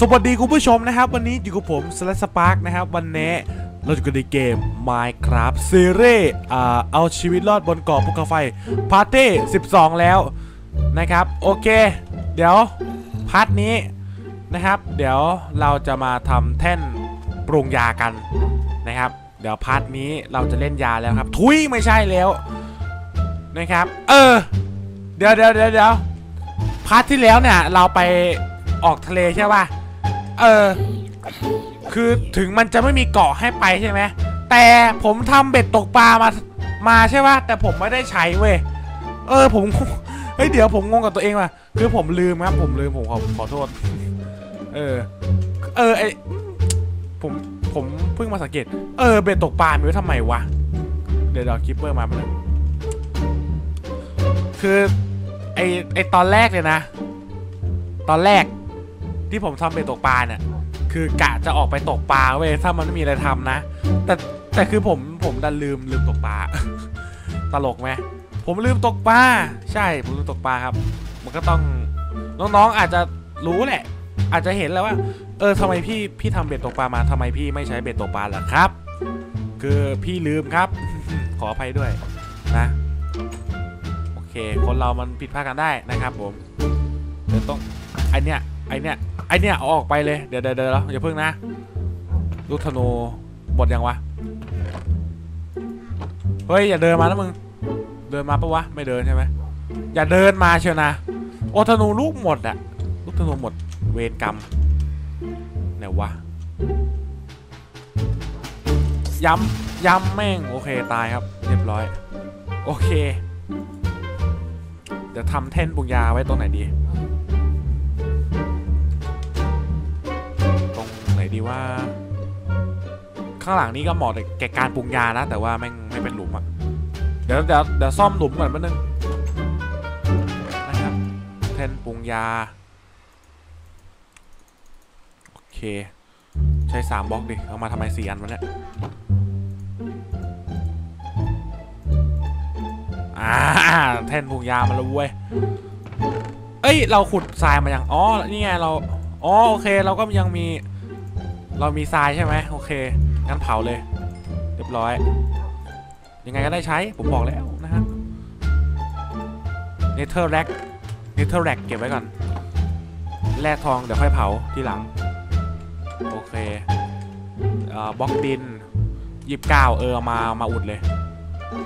สวัสดีคุณผู้ชมนะครับวันนี้อยู่กับผมสลัดสปาร์กนะครับวันนี้เราอยู่กันในเกม Minecraft ซีรีส์เอาชีวิตรอดบนเกาะภูเขาไฟพาร์ตี้12แล้วนะครับโอเคเดี๋ยวพาร์ทนี้นะครับเดี๋ยวเราจะมาทำแท่นปรุงยากันนะครับเดี๋ยวพาร์ทนี้เราจะเล่นยาแล้วครับทุยไม่ใช่แล้วนะครับเดี๋ยวพาร์ทที่แล้วเนี่ยเราไปออกทะเลใช่ป่ะคือถึงมันจะไม่มีเกาะให้ไปใช่ไหมแต่ผมทำเบ็ดตกปลามาใช่ป่ะแต่ผมไม่ได้ใช้เว้ยผมเฮ้ยเดี๋ยวผมงงกับตัวเองว่ะคือผมลืมครับผมขอโทษผมเพิ่งมาสังเกตเบ็ดตกปลามีไว้ทำไมวะเดี๋ยวคิปเปอร์มาแป๊บนึงคือไอตอนแรกเลยนะตอนแรกที่ผมทำเบ็ดตกปลาเนี่ยคือกะจะออกไปตกปลาเว้ยถ้ามันไม่มีอะไรทำนะแต่คือผมดันลืมตกปลา ตลกไหมผมลืมตกปลาใช่ผมลืมตกปลาครับมันก็ต้องน้องๆอาจจะรู้แหละอาจจะเห็นแล้วว่าทำไมพี่ทำเบ็ดตกปลามาทำไมพี่ไม่ใช้เบ็ดตกปลาล่ะครับคือพี่ลืมครับ ขออภัยด้วยนะโอเคคนเรามันผิดพลาดกันได้นะครับผมเดี๋ยวต้องไอเนี้ยเอาออกไปเลยเดี๋ยวอย่าเพิ่งนะลูกธนูบดยังวะเฮ้ยอย่าเดินมานะมึงเดินมาปะวะไม่เดินใช่ไหมอย่าเดินมาเชียวนะโอธนูลูกหมดอะลูกธนูหมดเวรกรรมไหนวะย้ำแม่งโอเคตายครับเรียบร้อยโอเคเดี๋ยวทำแท่นปรุงยาไว้ตรงไหนดีดีว่าข้างหลังนี้ก็เหมาะแก่การปรุงยานะแต่ว่าแม่งไม่เป็นหลุมอ่ะเดี๋ยวซ่อมหลุมก่อนแป๊บนึงนะครับแท่นปรุงยาโอเคใช้3บล็อกดิเอามาทำไม4อันวะเนี่ยแท่นปรุงยามาแล้วเว้ยเอ้ยเราขุดทรายมาอย่างอ๋อนี่ไงเราอ๋อโอเคเราก็ยังมีทรายใช่ไหมโอเคงั้นเผาเลยเรียบร้อยยังไงก็ได้ใช้ผมบอกแล้วนะฮะเนเธอร์แร็กเก็บไว้ก่อนแร่ทองเดี๋ยวค่อยเผาทีหลังโอเคบล็อกดิน29เอามาอุดเลย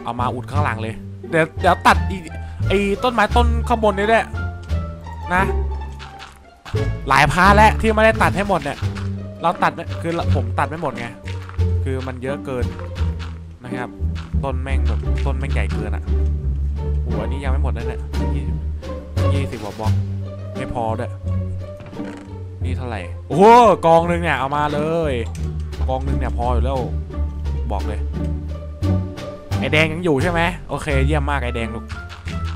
เอามาอุดข้างหลังเลยเดี๋ยวตัดไอต้นไม้ต้นข้างบนนี้ด้วยนะหลายพาร์ทแล้วที่ไม่ได้ตัดให้หมดเนี่ยเราตัดคือผมตัดไม่หมดไงคือมันเยอะเกินนะครับต้นแม่งใหญ่เกินอ่ะหัวนี้ยังไม่หมดเลยเนี่ย20กว่าบล็อกไม่พอด้วยนี่เท่าไหร่โอ้โหกองหนึ่งเนี่ยเอามาเลยกองหนึ่งเนี่ยพออยู่แล้วบอกเลยไอแดงยังอยู่ใช่ไหมโอเคเยี่ยมมากไอแดงลูก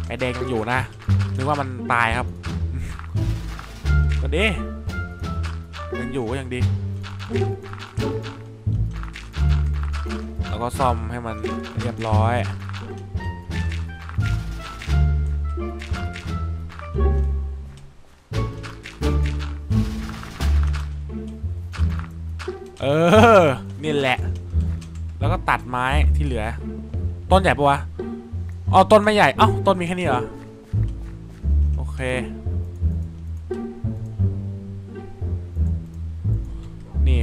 ไอแดงยังอยู่นะนึกว่ามันตายครับก็ดียังอยู่ก็ยังดีแล้วก็ซ่อมให้มันเรียบร้อยนี่แหละแล้วก็ตัดไม้ที่เหลือต้นใหญ่ปะวะอ๋อต้นไม่ใหญ่เอ้าต้นมีแค่นี้เหรอโอเค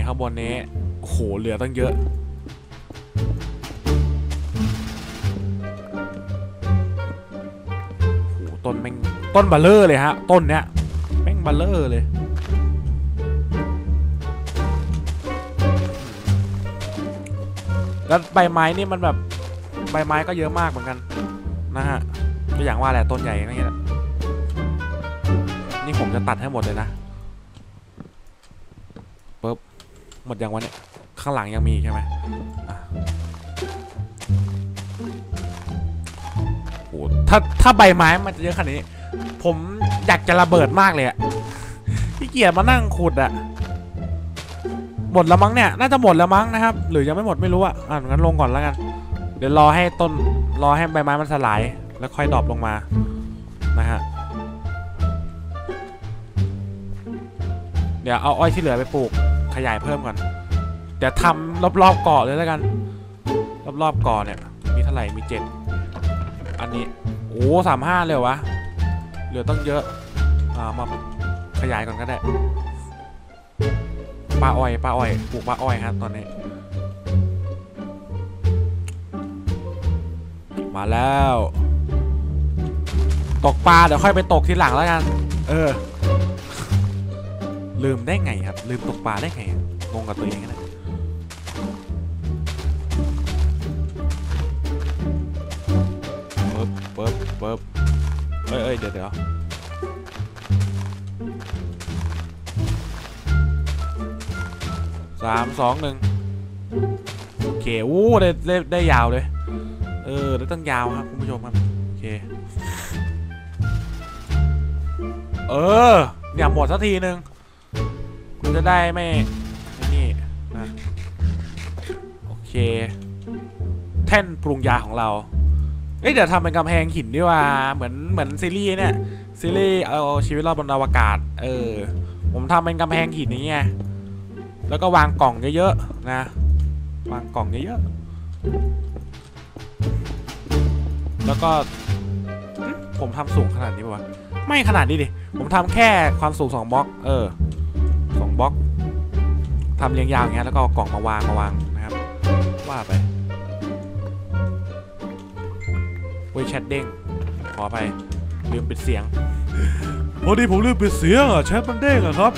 ข้างบนนี้โหเหลือตั้งเยอะโหต้นบัลเลอร์เลยฮะต้นเนี้ยแม่งบัลเลอร์เลยแล้วใบไม้นี่มันแบบใบไม้ก็เยอะมากเหมือนกันนะฮะก็อย่างว่าแหละต้นใหญ่นั่นเองนี่ผมจะตัดให้หมดเลยนะปึ๊บหมดยังวะเนี่ยข้างหลังยังมีใช่ไหมโอ้ถ้าใบไม้มันจะเยอะขนาดนี้ผมอยากจะระเบิดมากเลยอะพี่เกียรติมานั่งขุดอะหมดแล้วมั้งเนี่ยน่าจะหมดแล้วมั้งนะครับหรือยังไม่หมดไม่รู้อะงั้นลงก่อนแล้วกันเดี๋ยวรอให้ใบไม้มันสลายแล้วค่อยดรอปลงมานะฮะ ดี๋ยวเอาอ้อยที่เหลือไปปลูกขยายเพิ่มก่อนเดี๋ยวทำรอบๆเกาะเลยแล้วกันรอบๆเกาะเนี่ยมีเท่าไหร่มี7อันนี้โอ้35เลยวะเหลือต้องเยอะมาขยายก่อนก็ได้ปลาอ้อยปลูกปลาอ้อยฮะตอนนี้มาแล้วตกปลาเดี๋ยวค่อยไปตกทีหลังแล้วกันลืมได้ไงครับลืมตกปลาได้ไงงงกับตัวเองนะปึ๊บเอ้ยเดี๋ยว3 2 1โอเควู้ได้ยาวเลยได้ตั้งยาวครับคุณผู้ชมครับโอเคเนี่ยหมดสักทีนึงคุณจะได้ไม่นี่นะโอเคแท่นปรุงยาของเราเดี๋ยวทำเป็นกำแพงหินดีกว่าเหมือนซีรีส์เนี่ยซีรีส์เอาชีวิตรอดบนอวกาศผมทำเป็นกำแพงหินนี่ไงแล้วก็วางกล่องเยอะๆนะวางกล่องเยอะๆแล้วก็ผมทำสูงขนาดนี้ป่ะวะไม่ขนาดนี้ดิผมทำแค่ความสูง2บล็อก2บล็อกทำเรียงยาวอย่างเงี้ยแล้วก็กล่องมาวางนะครับว่าไปแชทเด้งขอไปลืมปิดเสียงพอดีผมลืมปิดเสียงแชทมันเด้งครับ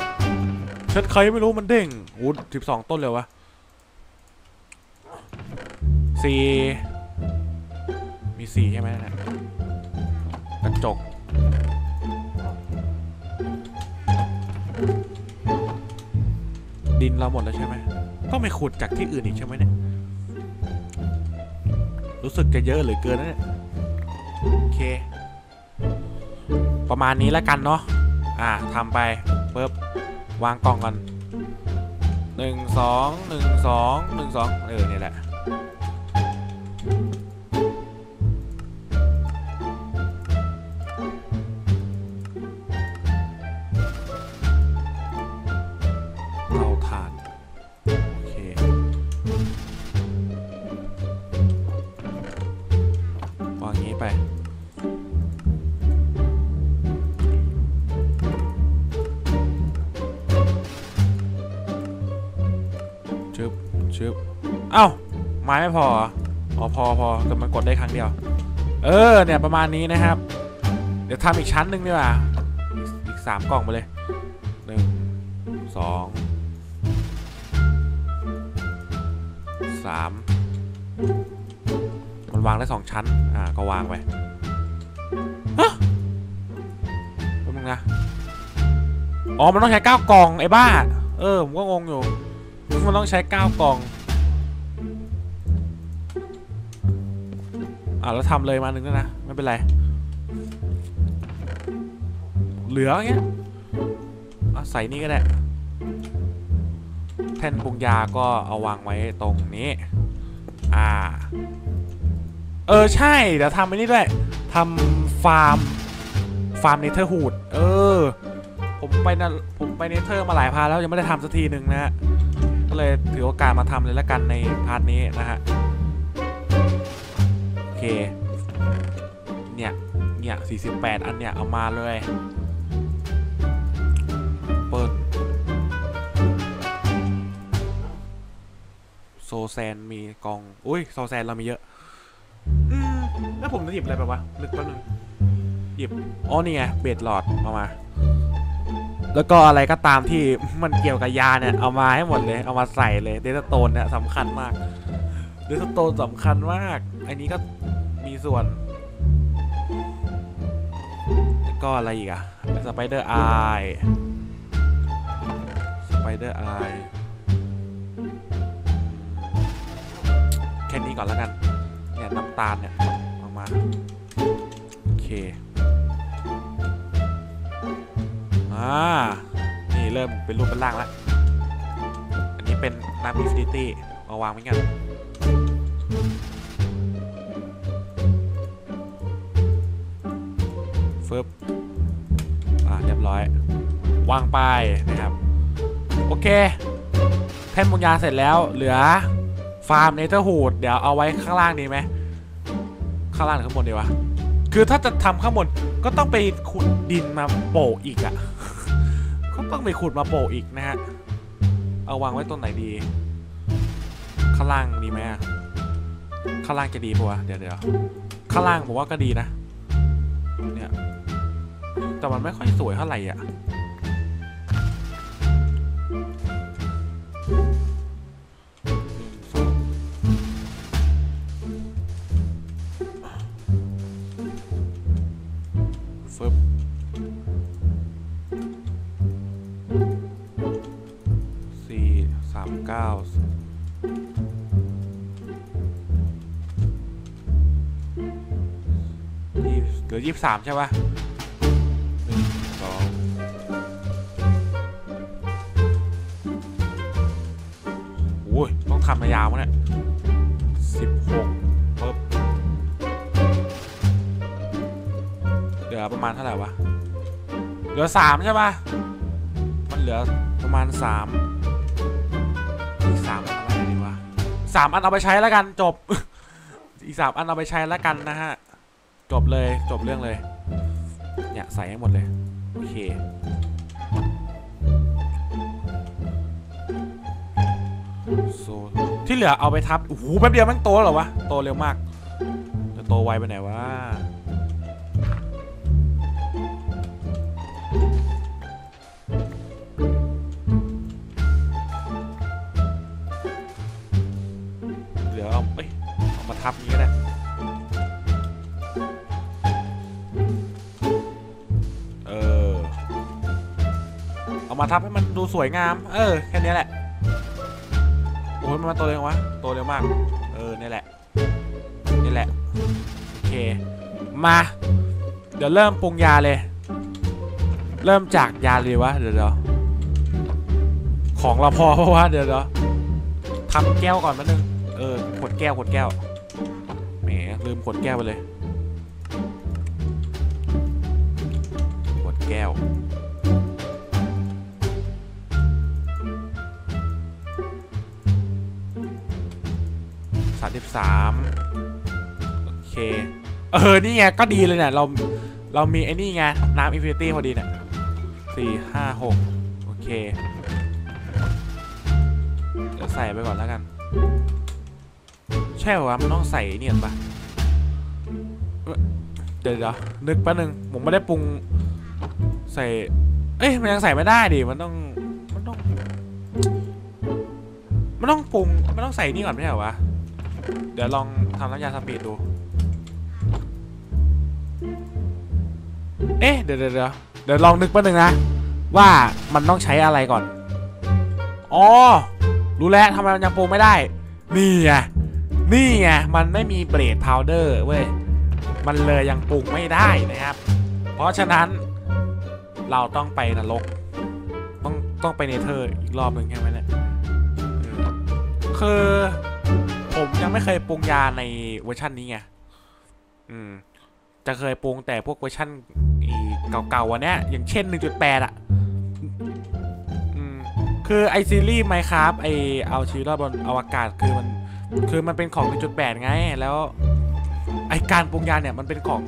แชทใครไม่รู้มันเด้งโอ้12ต้นเลยวะ4มี4ใช่ไหมนะกระจกดินเราหมดแล้วใช่ไหมต้องไปขุดจากที่อื่นอีกใช่ไหมเนี่ยรู้สึกจะเยอะเหลือเกินนะเนี่ยโอเคประมาณนี้แล้วกันเนาะทำไปปึ๊บวางกล่องกัน1 2 1 2 1 2นี่แหละเราทานโอเควางงี้ไปเอ้าไม้ไม่พอพอแต่มันกดได้ครั้งเดียวเนี่ยประมาณนี้นะครับเดี๋ยวทำอีกชั้นหนึ่งดีกว่าอีก3กล่องไปเลย1 2 3มันวางได้2ชั้นก็วางไปฮะเป็นมึงนะมันต้องใช้9กล่องไอ้บ้าผมก็งงอยู่มันต้องใช้9กล่องแล้วทำเลยมาหนึ่งด้วยนะไม่เป็นไรเหลือเงี้ยใส่นี่ก็ได้แท่นปรุงยาก็เอาวางไว้ตรงนี้ใช่เดี๋ยวทำไปนี่ด้วยทำฟาร์มเนเธอร์ฮูดผมไปเนเธอร์มาหลายพาร์ทแล้วยังไม่ได้ทำสักทีหนึ่งนะฮะก็เลยถือโอกาสมาทำเลยละกันในพาร์ทนี้นะฮะโอเคเนี่ย48อันเนี่ยเอามาเลยเปิดโซแซนมีกองอุ้ยโซแซนเรามีเยอะแล้วผมจะหยิบอะไรไปวะนึกแป๊บนึงหยิบนี่ไงเบดหลอดมาแล้วก็อะไรก็ตามที่มันเกี่ยวกับยาเนี่ยเอามาให้หมดเลยเอามาใส่เลยเดต้าโตนเนี่ยสำคัญมากเดต้าโตนสำคัญมากอันนี้ก็มีส่วนแล้วก็อะไรอีกอะสไปเดอร์ไอแค่นี้ก่อนแล้วกันเนี่ยน้ำตาลเนี่ยออกมาโอเคนี่เริ่มเป็นรูปเป็นร่างแล้วอันนี้เป็นน้ำอินฟินิตี้เอาวางไว้กันเรียบร้อยวางไปนะครับ เคแท่นบงยาเสร็จแล้วเหลือฟาร์มเนเธอร์ฮูดเดี๋ยวเอาไว้ข้างล่างดีไหมข้างล่างหรือข้างบนดีวะคือถ้าจะทำข้างบนก็ต้องไปขุดดินมาโปะอีกอ่ะก็ต้องไปขุดมาโปะอีกนะฮะเอาวางไว้ตรงไหนดีข้างล่างดีไหมข้างล่างจะดีปะวะเดี๋ยวข้างล่างผมว่าก็ดีนะเนี่ยแต่มันไม่ค่อยสวยเท่าไหร่อ่ะเหลือ23ใช่ป่ะ1 2โอ้ยต้องทำมายาวมั้งเนี่ย16ปึ๊บเหลือประมาณเท่าไหร่วะเหลือ3ใช่ป่ะมันเหลือประมาณ3อีก3อันอะไรดีวะ3อันเอาไปใช้แล้วกันจบอีก3อันเอาไปใช้แล้วกันนะฮะจบเลยจบเรื่องเลยเนี่ยใส่ให้หมดเลยโอเคโซที่เหลือเอาไปทับโอ้โหแป๊บเดียวมันโตแล้วเหรอวะโตเร็วมากจะโตไวไปไหนวะเหลือเอาไปเอามาทับนี้ก็ได้มาทับให้มันดูสวยงามแค่นี้แหละโอ้ยมันโตเร็ววะโตเร็วมากนี่แหละโอเคมาเดี๋ยวเริ่มปรุงยาเลยเริ่มจากยาเลยวะเดี๋ยวของเราพอเพราะว่าเดี๋ยวทำแก้วก่อนแป๊บนึงขวดแก้วแหมลืมขวดแก้วไปเลยขวดแก้ว33โอเคนี่ไงก็ดีเลยเนี่ยเรามีไอ้นี่ไงน้ำอินฟินิตี้พอดีเนี่ย4 5 6โอเคเดี๋ยวใส่ไปก่อนแล้วกันใช่วะมันต้องใส่เนี่ยปะเดี๋ยวนึกแป๊บนึงผมไม่ได้ปรุงใส่มันยังใส่ไม่ได้ดิมันต้องปรุงมันต้องใส่นี่ก่อนไม่ใช่เหรอวะเดี๋ยวลองทำน้ำยาสปีดดูเดี๋ยวลองนึกแป๊บนึงนะว่ามันต้องใช้อะไรก่อนอ๋อรู้แล้วทำไมมันยังปรุงไม่ได้นี่ไงมันไม่มีเบรดพาวเดอร์เว้ยมันเลยยังปรุงไม่ได้นะครับเพราะฉะนั้นเราต้องไปนรกต้องไปเนเธอร์อีกรอบหนึ่งใช่ไหมเนี่ยคือผมยังไม่เคยปรุงยาในเวอร์ชันนี้ไงจะเคยปรุงแต่พวกเวอร์ชันเก่าๆวันนี้อย่างเช่น 1.8 อ่ะคือไอซีรีส์ Minecraft ไอเอาชีวิตรอดบนอวกาศคือมันเป็นของ 1.8 ไงแล้วไอการปรุงยาเนี่ยมันเป็นของ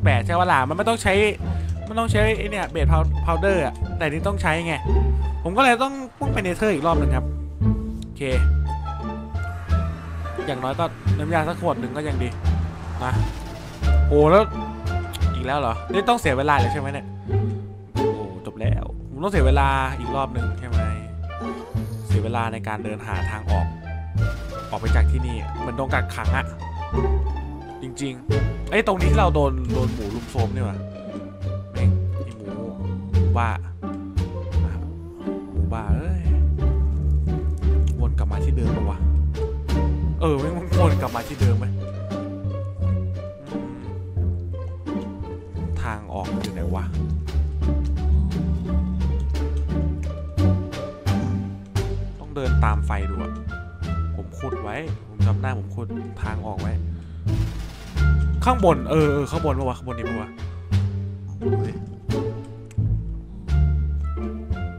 1.8 ใช่ป่ะล่ะมันไม่ต้องใช้ไอเนี่ยเบสพาวเดอร์อ่ะแต่นี่ต้องใช้ไงผมก็เลยต้องปรุงไปเนเธอร์อีกรอบนึงครับโอเคอย่างน้อยก็น้ำยาสักขวดหนึ่งก็ยังดีนะโอ้แล้วอีกแล้วเหรอนี่ต้องเสียเวลาเลยใช่ไหมเนี่ยโอ้จบแล้วผมต้องเสียเวลาอีกรอบหนึ่งใช่ไหมเสียเวลาในการเดินหาทางออกไปจากที่นี่มันโดนกักขังอะจริงๆตรงนี้ที่เราโดนหมูลุมโซมนี่หว่าแม่งไอ้หมูบ้าวนกลับมาที่เดิมปะวะไม่มันวนกลับมาที่เดิมไหมทางออกอยู่ไหนวะต้องเดินตามไฟดูอะผมขุดไว้ผมจำได้ผมขุดทางออกไว้ข้างบนข้างบนปะวะข้างบนนี้ปะวะ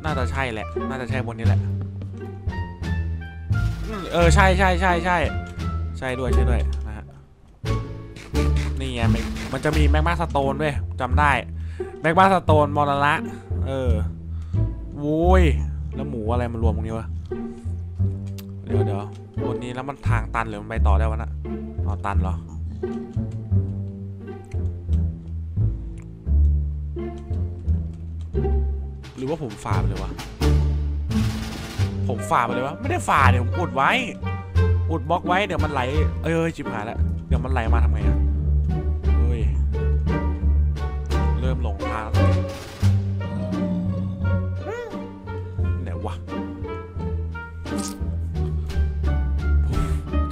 น่าจะใช่แหละน่าจะใช่บนนี้แหละ เออใช่ใช่ใช่ใช่ใช่ด้วยใช่ด้วยนะฮะนี่ไงมันจะมีแมกมาสโตนด้วยจำได้แมกมาสโตนมอร์ละเออวุ้ยแล้วหมูอะไรมันรวมตรงนี้วะเดี๋ยวบนนี้แล้วมันทางตันหรือมันไปต่อได้วะนะอ๋อตันเหรอหรือว่าผมฝ่าไปเลยวะผมฝ่าไปเลยวะไม่ได้ฝ่าเดี๋ยวผมอุดไว้อุดบล็อกไว้เดี๋ยวมันไหลเอ้ยจิบหายแล้วเดี๋ยวมันไหลมาทำไงอะเฮ้ยเริ่มหลงทางแล้วไหนวะ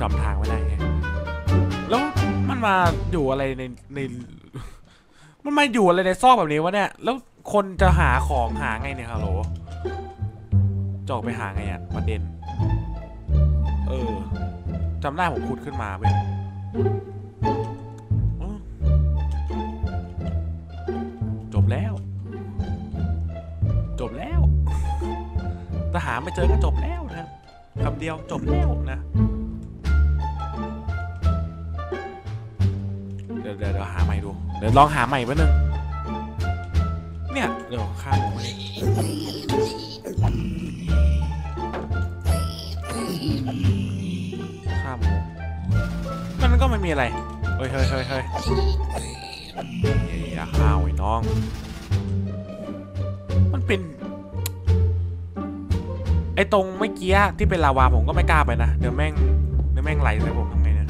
จำทางไม่ได้ไงแล้วมันมาอยู่อะไรในมันมาอยู่อะไรในซอกแบบนี้วะเนี่ยแล้วคนจะหาของหาไงเนี่ยฮัลโหลจะออกไปหาไงอ่ะประเด็นเออจำได้ผมขุดขึ้นมาเว้ยจบแล้วจบแล้วแต่หาไม่เจอก็จบแล้วนะคำเดียวจบแล้วนะเดี๋ยวหาใหม่ดูเดี๋ยวลองหาใหม่แป๊บนึงเนี่ยเดี๋ยวข้ามไปข้ามมันก็ไม่มีอะไรเฮ้ยอย่าข้าวไอ้น้องมันเป็นไอ้ตรงเมื่อกี้ที่เป็นลาวาผมก็ไม่กล้าไปนะเดี๋ยวแม่งไหลใส่ผมทำไงเนี่ย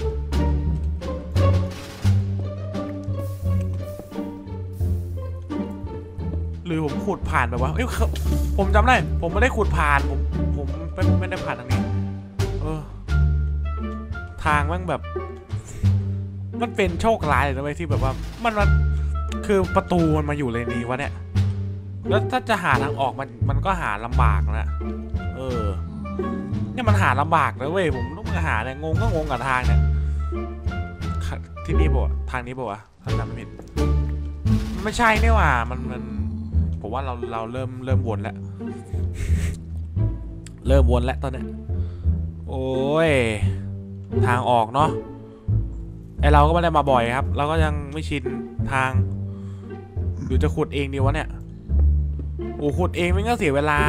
หรือผมขุดผ่านแบบว่าเอ้ยผมจำได้ผมไม่ได้ขุดผ่านผมไม่ได้ผ่านทางนี้เออทางมันแบบมันเป็นโชคร้ายเลยนะเว้ยที่แบบว่ามันคือประตูมันมาอยู่เลยนี้วะเนี่ยแล้วถ้าจะหาทางออกมันก็หาลำบากนะเออเนี่ยมันหาลำบากนะเว้ยผมต้องมาหาเนี่ยงงกับทางเนี่ยที่นี่บอกทางนี้บอกว่าทางจำไม่ผิดไม่ใช่เนี่ยว่ะมันผมว่าเราเริ่มวนแล้วเริ่มวนแล้วตอนนี้โอ้ยทางออกเนาะไอเราก็ไม่ได้มาบ่อยครับเราก็ยังไม่ชินทางหรือจะขุดเองดีวะเนี่ยโอ้ขุดเองมันก็เสียเวลา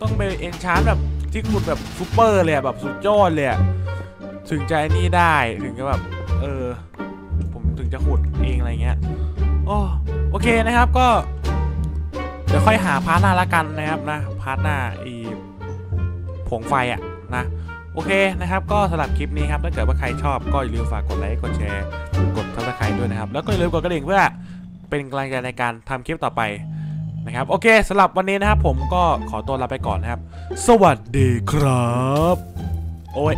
ต้องไปเอ็นชาร์จแบบที่ขุดแบบซูเปอร์เลยแบบสุดยอดเลยถึงใจนี่ได้ถึงจะแบบเออผมถึงจะขุดเองอะไรเงี้ยโอเคนะครับก็เดี๋ยวค่อยหาพาร์ทหน้าละกันนะครับนะพาร์ทหน้าอีผงไฟอ่ะนะโอเคนะครับก็สำหรับคลิปนี้ครับถ้าเกิดว่าใครชอบก็อย่าลืมฝากกดไลค์กดแชร์กดซับสไครบ์ด้วยนะครับแล้วก็อย่าลืมกดกระดิ่งเพื่อเป็นกำลังใจในการทำคลิปต่อไปนะครับโอเคสำหรับวันนี้นะครับผมก็ขอตัวลาไปก่อนนะครับสวัสดีครับโอ้ย